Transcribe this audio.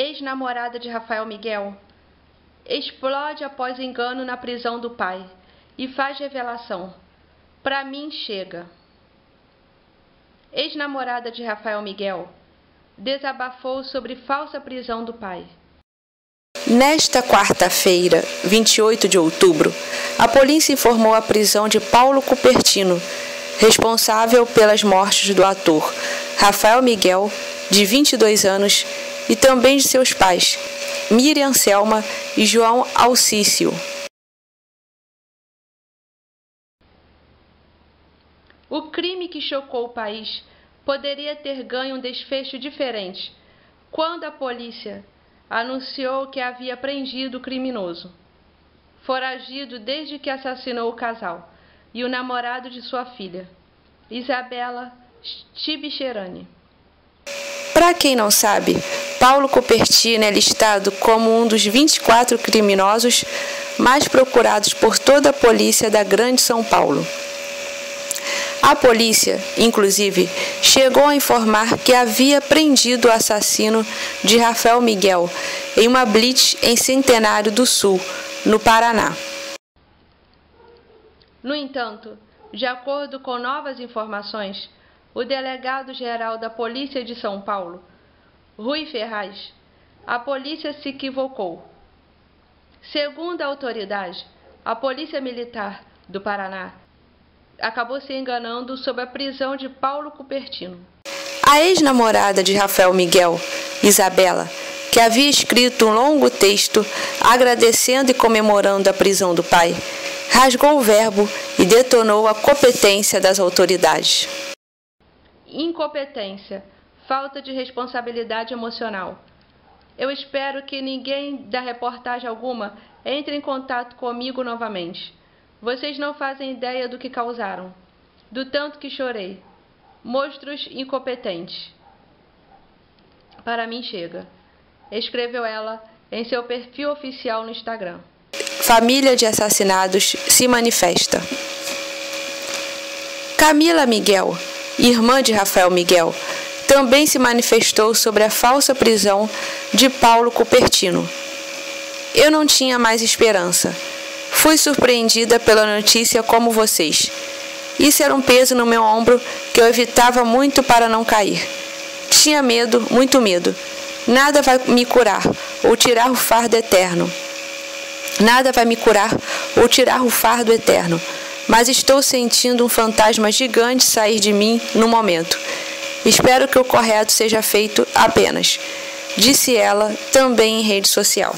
ex-namorada de Rafael Miguel, explode após engano na prisão do pai e faz revelação: "Pra mim chega". Ex-namorada de Rafael Miguel desabafou sobre falsa prisão do pai. Nesta quarta-feira, 28 de outubro, a polícia informou a prisão de Paulo Cupertino, responsável pelas mortes do ator Rafael Miguel, de 22 anos, e também de seus pais, Miriam Selma e João Alcisio. O crime que chocou o país poderia ter ganho um desfecho diferente quando a polícia anunciou que havia prendido o criminoso, foragido desde que assassinou o casal e o namorado de sua filha, Isabela Tibcherani. Para quem não sabe, Paulo Cupertino é listado como um dos 24 criminosos mais procurados por toda a polícia da Grande São Paulo. A polícia, inclusive, chegou a informar que havia prendido o assassino de Rafael Miguel em uma blitz em Centenário do Sul, no Paraná. No entanto, de acordo com novas informações, o delegado-geral da Polícia de São Paulo, Rui Ferraz, a polícia se equivocou. Segundo a autoridade, a Polícia Militar do Paraná acabou se enganando sobre a prisão de Paulo Cupertino. A ex-namorada de Rafael Miguel, Isabela, que havia escrito um longo texto agradecendo e comemorando a prisão do pai, rasgou o verbo e detonou a competência das autoridades. Incompetência, falta de responsabilidade emocional. Eu espero que ninguém da reportagem alguma entre em contato comigo novamente. Vocês não fazem ideia do que causaram, do tanto que chorei. Monstros incompetentes. Para mim chega, escreveu ela em seu perfil oficial no Instagram. Família de assassinados se manifesta. Camila Miguel, irmã de Rafael Miguel, também se manifestou sobre a falsa prisão de Paulo Cupertino. "Eu não tinha mais esperança. Fui surpreendida pela notícia como vocês. Isso era um peso no meu ombro que eu evitava muito para não cair. Tinha medo, muito medo. Nada vai me curar ou tirar o fardo eterno. Nada vai me curar ou tirar o fardo eterno. Mas estou sentindo um fantasma gigante sair de mim no momento. Espero que o correto seja feito apenas", disse ela também em rede social.